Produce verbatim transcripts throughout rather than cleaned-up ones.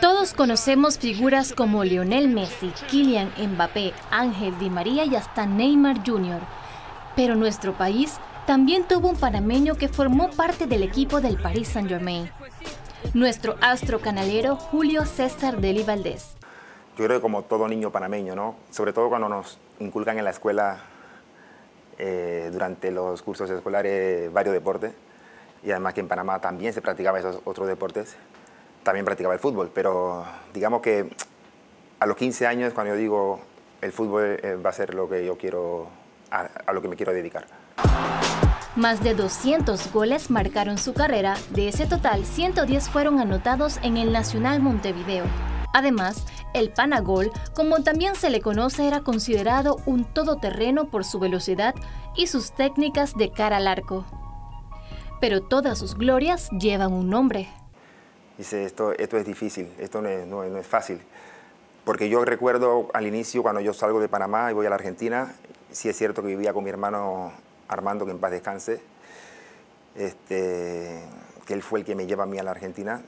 Todos conocemos figuras como Lionel Messi, Kylian Mbappé, Ángel Di María y hasta Neymar junior Pero nuestro país también tuvo un panameño que formó parte del equipo del Paris Saint-Germain. Nuestro astro canalero Julio César Dely Valdés. Yo creo que como todo niño panameño, ¿no? Sobre todo cuando nos inculcan en la escuela, eh, durante los cursos escolares, varios deportes. Y además que en Panamá también se practicaban esos otros deportes. También practicaba el fútbol, pero digamos que a los quince años, cuando yo digo el fútbol, eh, va a ser lo que yo quiero, a, a lo que me quiero dedicar. Más de doscientos goles marcaron su carrera. De ese total, ciento diez fueron anotados en el Nacional Montevideo. Además, el Panagol, como también se le conoce, era considerado un todoterreno por su velocidad y sus técnicas de cara al arco. Pero todas sus glorias llevan un nombre. Dice, esto, esto es difícil, esto no es, no, no es fácil. Porque yo recuerdo al inicio, cuando yo salgo de Panamá y voy a la Argentina, sí es cierto que vivía con mi hermano Armando, que en paz descanse, este, que él fue el que me lleva a mí a la Argentina.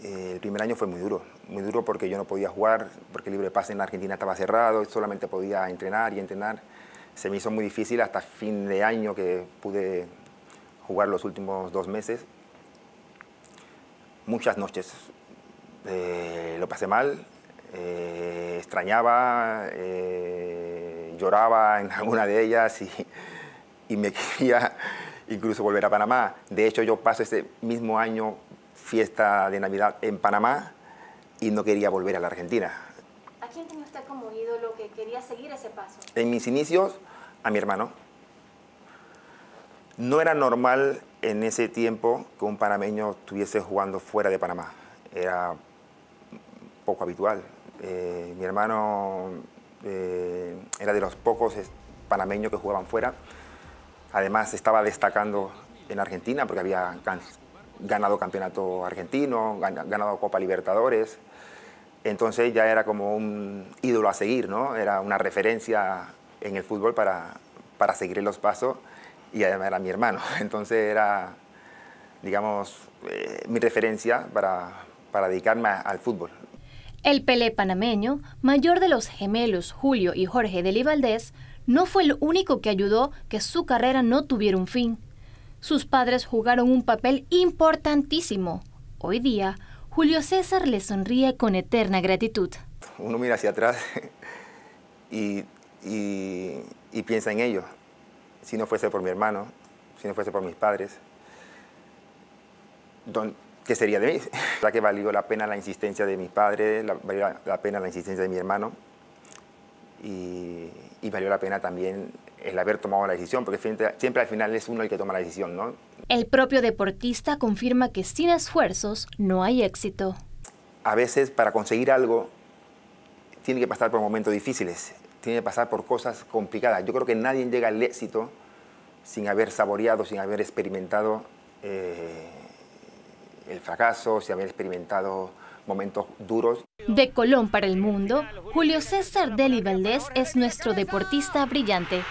Eh, el primer año fue muy duro, muy duro porque yo no podía jugar, porque el libre pase en la Argentina estaba cerrado, solamente podía entrenar y entrenar. Se me hizo muy difícil hasta fin de año que pude jugar los últimos dos meses. Muchas noches eh, lo pasé mal, eh, extrañaba, eh, lloraba en alguna de ellas y, y me quería incluso volver a Panamá. De hecho, yo paso ese mismo año fiesta de Navidad en Panamá y no quería volver a la Argentina. ¿A quién tenía usted como ídolo que quería seguir ese paso? En mis inicios, a mi hermano. No era normal en ese tiempo que un panameño estuviese jugando fuera de Panamá. Era poco habitual. Eh, mi hermano eh, era de los pocos panameños que jugaban fuera. Además, estaba destacando en Argentina porque había ganado campeonato argentino, ganado Copa Libertadores. Entonces ya era como un ídolo a seguir, ¿no? Era una referencia en el fútbol para, para seguir los pasos. Y además era mi hermano, entonces era, digamos, eh, mi referencia para, para dedicarme a, al fútbol. El Pelé panameño, mayor de los gemelos Julio y Jorge Dely Valdés, no fue el único que ayudó que su carrera no tuviera un fin. Sus padres jugaron un papel importantísimo. Hoy día, Julio César le sonríe con eterna gratitud. Uno mira hacia atrás y, y, y piensa en ello. Si no fuese por mi hermano, si no fuese por mis padres, ¿qué sería de mí? La que valió la pena la insistencia de mis padres, la, valió la pena la insistencia de mi hermano y, y valió la pena también el haber tomado la decisión, porque siempre, siempre al final es uno el que toma la decisión, ¿no? El propio deportista confirma que sin esfuerzos no hay éxito. A veces para conseguir algo tiene que pasar por momentos difíciles. Tiene que pasar por cosas complicadas. Yo creo que nadie llega al éxito sin haber saboreado, sin haber experimentado eh, el fracaso, sin haber experimentado momentos duros. De Colón para el mundo, Julio César Dely Valdés es nuestro deportista brillante.